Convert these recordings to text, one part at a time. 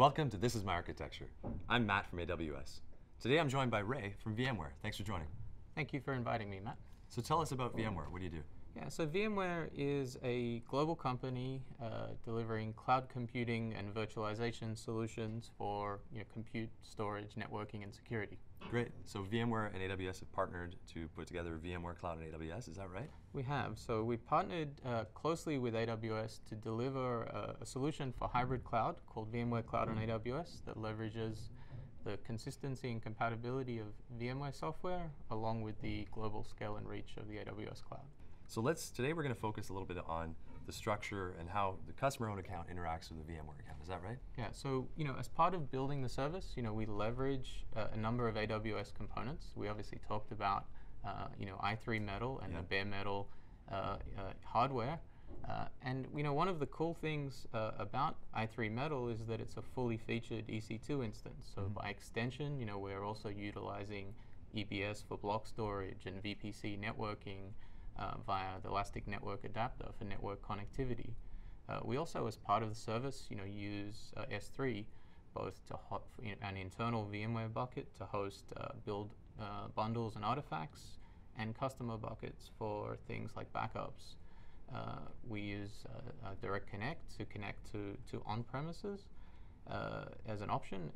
Welcome to This Is My Architecture. I'm Matt from AWS. Today I'm joined by Ray from VMware. Thanks for joining. Thank you for inviting me, Matt. So tell us about VMware. What do you do? Yeah, so VMware is a global company delivering cloud computing and virtualization solutions for compute, storage, networking, and security. Great. So VMware and AWS have partnered to put together VMware Cloud on AWS, is that right? We have. So we partnered closely with AWS to deliver a solution for hybrid cloud called VMware Cloud on AWS that leverages the consistency and compatibility of VMware software along with the global scale and reach of the AWS cloud. So today we're going to focus a little bit on the structure and how the customer-owned account interacts with the VMware account. Is that right? Yeah. So as part of building the service, we leverage a number of AWS components. We obviously talked about I3 Metal and the bare metal hardware, and one of the cool things about I3 Metal is that it's a fully featured EC2 instance. So by extension, we're also utilizing EBS for block storage and VPC networking. Via the Elastic Network Adapter for network connectivity. We also, as part of the service, use S3 both to an internal VMware bucket to host build bundles and artifacts, and customer buckets for things like backups. We use Direct Connect to connect to on-premises as an option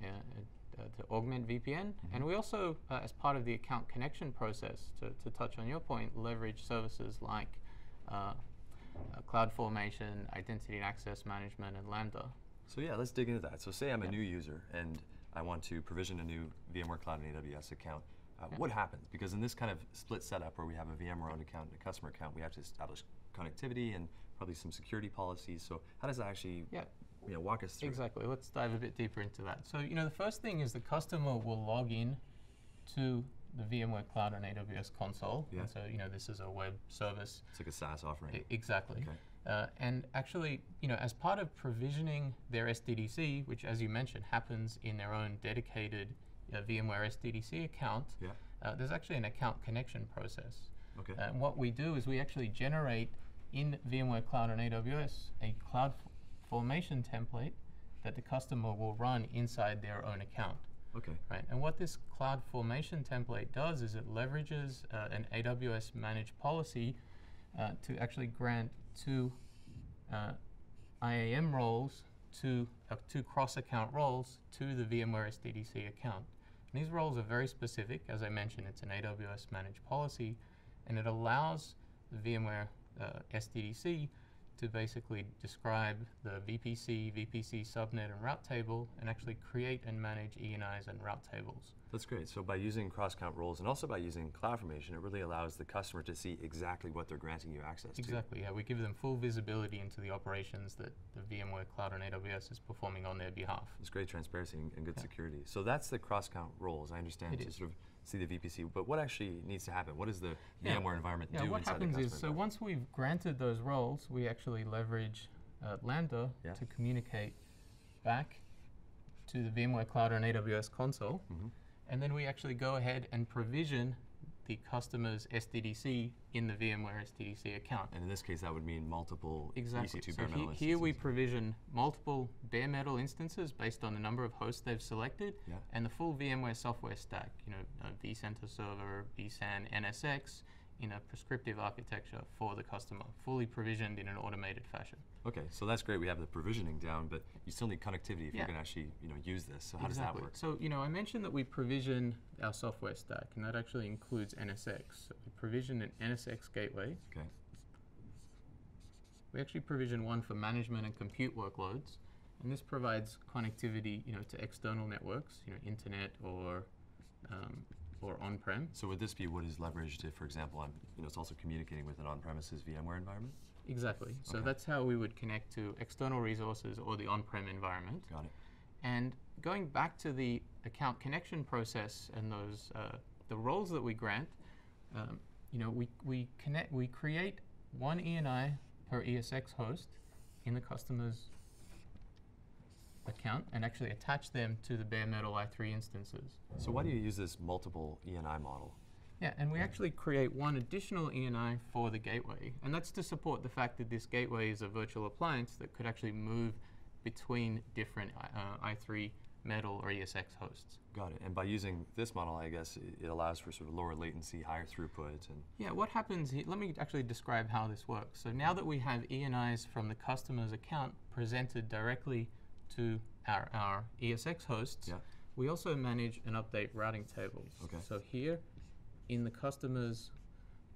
to augment VPN, and we also, as part of the account connection process, to touch on your point, leverage services like CloudFormation, Identity and Access Management, and Lambda. So yeah, let's dig into that. So say I'm a new user and I want to provision a new VMware Cloud and AWS account. What happens? Because in this kind of split setup where we have a VMware-owned account and a customer account, we have to establish connectivity and probably some security policies. So how does that actually walk us through? Exactly. Let's dive a bit deeper into that. So the first thing is the customer will log in to the VMware Cloud on AWS console. Yeah. And so this is a web service. It's like a SaaS offering. Exactly. Okay. And actually, as part of provisioning their SDDC, which as you mentioned happens in their own dedicated VMware SDDC account, there's actually an account connection process. Okay. And what we do is we actually generate in VMware Cloud on AWS a CloudFormation template that the customer will run inside their own account. Okay. Right. And what this CloudFormation template does is it leverages an AWS managed policy to actually grant two IAM roles to two cross-account roles to the VMware SDDC account. And these roles are very specific. As I mentioned, it's an AWS managed policy, and it allows the VMware SDDC to basically describe the VPC, VPC subnet, and route table, and actually create and manage ENIs and route tables. That's great. So by using cross-account roles and also by using CloudFormation, it really allows the customer to see exactly what they're granting you access to. Exactly. Yeah, we give them full visibility into the operations that the VMware Cloud on AWS is performing on their behalf. It's great transparency and good security. So that's the cross-account roles. I understand to sort of see the VPC, but what actually needs to happen? What does the VMware environment do inside the customer? What happens is, so once we've granted those roles, we actually leverage Lambda to communicate back to the VMware Cloud on AWS console, and then we actually go ahead and provision the customer's SDDC in the VMware SDDC account. And in this case, that would mean multiple EC2 bare metal instances. Here we provision multiple bare metal instances based on the number of hosts they've selected, and the full VMware software stack, a vCenter server, vSAN, NSX, in a prescriptive architecture for the customer, fully provisioned in an automated fashion. Okay, so that's great. We have the provisioning down, but you still need connectivity if you're going to actually use this. So how does that work? So I mentioned that we provision our software stack, and that actually includes NSX. So we provision an NSX gateway. Okay. We actually provision one for management and compute workloads, and this provides connectivity to external networks, internet or on-prem. So would this be what is leveraged if, for example, I'm, it's also communicating with an on-premises VMware environment? Exactly. So that's how we would connect to external resources or the on-prem environment. Got it. And going back to the account connection process and those the roles that we grant, we create one ENI per ESX host in the customer's account and actually attach them to the bare metal I3 instances. So why do you use this multiple ENI model? Yeah, and we actually create one additional ENI for the gateway, and that's to support the fact that this gateway is a virtual appliance that could actually move between different I3 Metal or ESX hosts. Got it. And by using this model, I guess, it allows for sort of lower latency, higher throughput. And yeah, what happens here, let me actually describe how this works. So now that we have ENIs from the customer's account presented directly to our ESX hosts, yeah, we also manage and update routing tables. Okay. So here in the customer's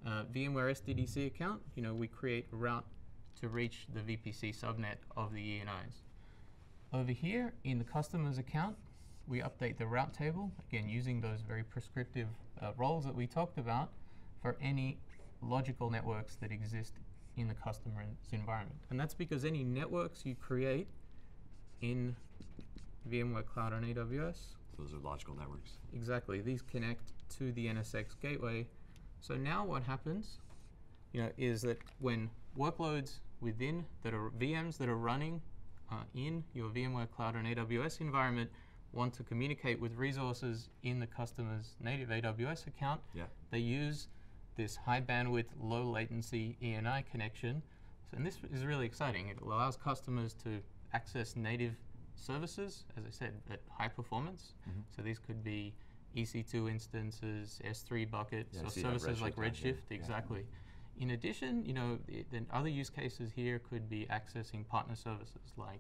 VMware SDDC account, you know, we create a route to reach the VPC subnet of the ENIs. Over here in the customer's account, we update the route table, again using those very prescriptive roles that we talked about for any logical networks that exist in the customer's environment. And that's because any networks you create in VMware Cloud on AWS, those are logical networks. Exactly. These connect to the NSX gateway. So now what happens, you know, is that when workloads within that are VMs that are running in your VMware Cloud on AWS environment want to communicate with resources in the customer's native AWS account, yeah, they use this high bandwidth, low latency ENI connection. So, and this is really exciting. It allows customers to access native services, as I said, at high performance. Mm-hmm. So these could be EC2 instances, S3 buckets, yeah, or services like Redshift, yeah, exactly. Yeah. In addition, you know, then other use cases here could be accessing partner services like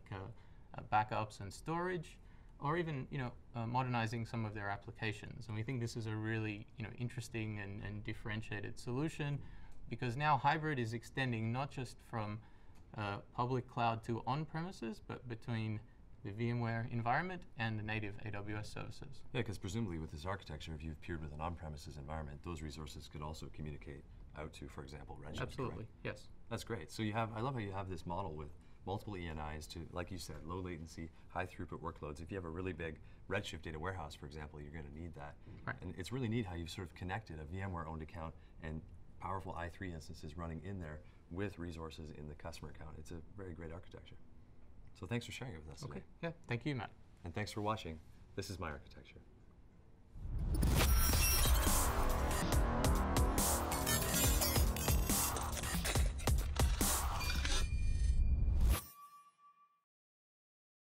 backups and storage, or even, you know, modernizing some of their applications. And we think this is a really, you know, interesting and differentiated solution, because now hybrid is extending not just from public cloud to on-premises, but between the VMware environment and the native AWS services. Yeah, because presumably with this architecture, if you've paired with an on-premises environment, those resources could also communicate out to, for example, Redshift. Absolutely, right? Yes. That's great. So you have, I love how you have this model with multiple ENIs to, like you said, low latency, high throughput workloads. If you have a really big Redshift data warehouse, for example, you're going to need that. Right. And it's really neat how you've sort of connected a VMware-owned account and powerful I3 instances running in there with resources in the customer account. It's a very great architecture. So thanks for sharing it with us today. Okay, yeah, thank you, Matt. And thanks for watching This Is My Architecture.